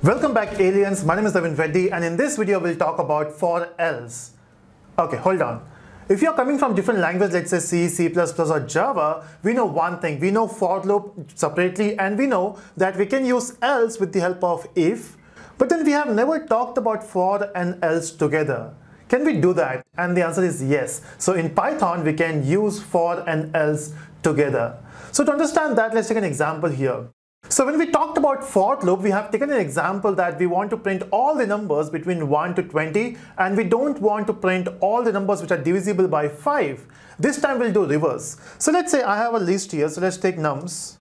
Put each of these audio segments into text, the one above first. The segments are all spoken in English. Welcome back, aliens. My name is Navin Reddy, and in this video we'll talk about for else. Okay, hold on. If you're coming from different languages, let's say C, C++ or Java, we know one thing. We know for loop separately, and we know that we can use else with the help of if, but then we have never talked about for and else together. Can we do that? And the answer is yes. So in Python, we can use for and else together. So to understand that, let's take an example here. So when we talked about for loop, we have taken an example that we want to print all the numbers between 1 to 20, and we don't want to print all the numbers which are divisible by 5. This time we'll do reverse. So let's say I have a list here, so let's take nums.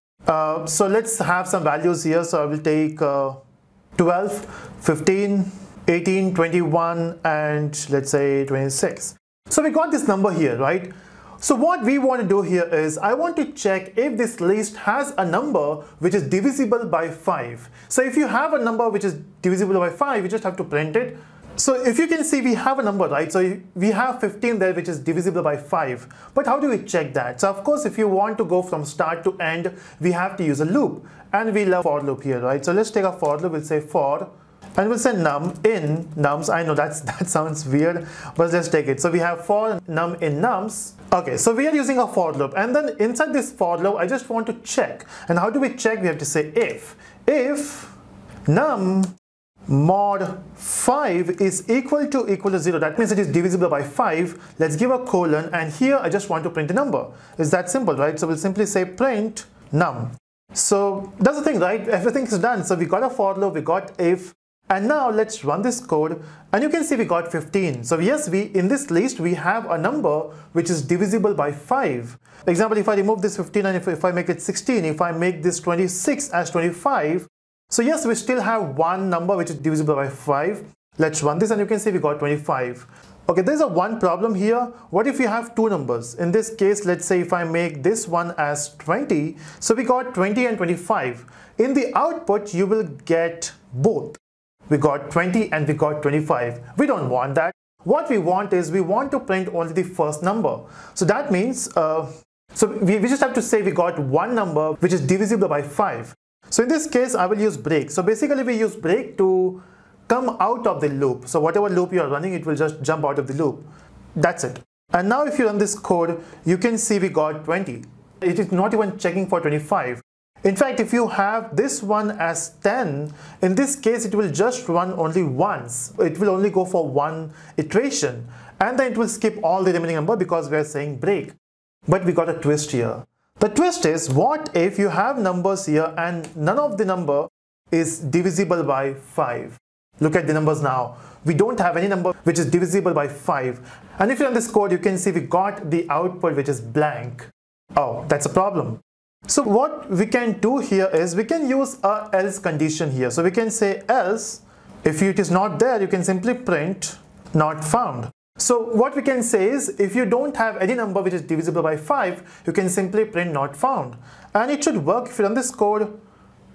So let's have some values here, so I will take 12, 15, 18, 21, and let's say 26. So we got this number here, right? So what we want to do here is, I want to check if this list has a number which is divisible by 5. So if you have a number which is divisible by 5, you just have to print it. So if you can see, we have a number, right? So we have 15 there, which is divisible by 5. But how do we check that? So of course, if you want to go from start to end, we have to use a loop. And we love for loop here, right? So let's take a for loop, we'll say for, and we'll say num in nums. I know that sounds weird, but let's take it. So we have for num in nums. Okay, so we are using a for loop, and then inside this for loop, I just want to check. And how do we check? We have to say if num mod 5 is equal to 0, that means it is divisible by 5. Let's give a colon, and here I just want to print a number. It's that simple, right? So we'll simply say print num. So that's the thing, right? Everything is done. So we got a for loop, we got if. And now let's run this code, and you can see we got 15. So yes, in this list we have a number which is divisible by 5. For example, if I remove this 15 and if I make it 16, if I make this 26 as 25, so yes, we still have one number which is divisible by 5. Let's run this, and you can see we got 25. Okay, there's a one problem here. What if we have two numbers? In this case, let's say if I make this one as 20, so we got 20 and 25. In the output, you will get both. We got 20 and we got 25. We don't want that. What we want is, we want to print only the first number. So that means, so we just have to say we got one number which is divisible by 5. So in this case, I will use break. So basically we use break to come out of the loop. So whatever loop you are running, it will just jump out of the loop. That's it. And now if you run this code, you can see we got 20. It is not even checking for 25. In fact, if you have this one as 10, in this case it will just run only once. It will only go for one iteration, and then it will skip all the remaining number because we are saying break. But we got a twist here. The twist is, what if you have numbers here and none of the number is divisible by 5? Look at the numbers now. We don't have any number which is divisible by 5. And if you run this code, you can see we got the output which is blank. Oh, that's a problem. So what we can do here is, we can use a else condition here. So we can say else, if it is not there, you can simply print not found. So what we can say is, if you don't have any number which is divisible by 5, you can simply print not found. And it should work. If you run this code,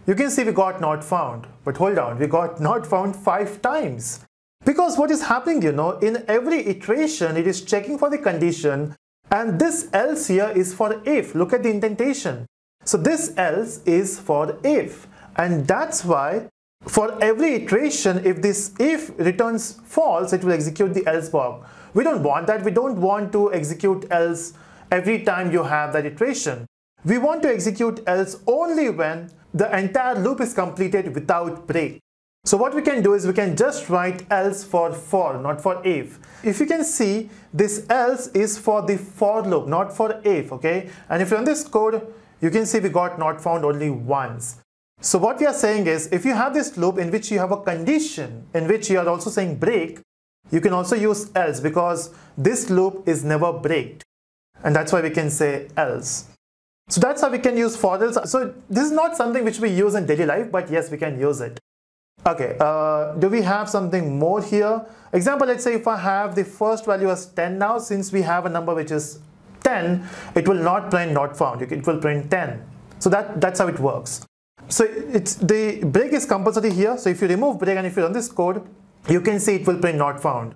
you can see we got not found. But hold on, we got not found 5 times. Because what is happening, you know, in every iteration, it is checking for the condition. And this else here is for if. Look at the indentation. So this else is for if, and that's why for every iteration, if this if returns false, it will execute the else block. We don't want that. We don't want to execute else every time you have that iteration. We want to execute else only when the entire loop is completed without break. So what we can do is, we can just write else for, not for if. If you can see, this else is for the for loop, not for if, okay? And if you run this code, you can see we got not found only once. So what we are saying is, if you have this loop in which you have a condition in which you are also saying break, you can also use else, because this loop is never breaked. And that's why we can say else. So that's how we can use for else. So this is not something which we use in daily life, but yes, we can use it. Okay, do we have something more here? Example, let's say if I have the first value as 10 now, since we have a number which is 10, it will not print not found, it will print 10. So that's how it works. So the break is compulsory here. So if you remove break and if you run this code, you can see it will print not found.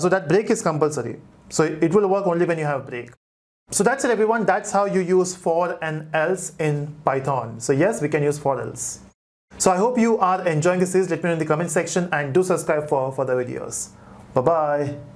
So that break is compulsory. So it will work only when you have break. So that's it, everyone. That's how you use for and else in Python. So yes, we can use for else. So I hope you are enjoying the series. Let me know in the comment section and do subscribe for further videos. Bye-bye.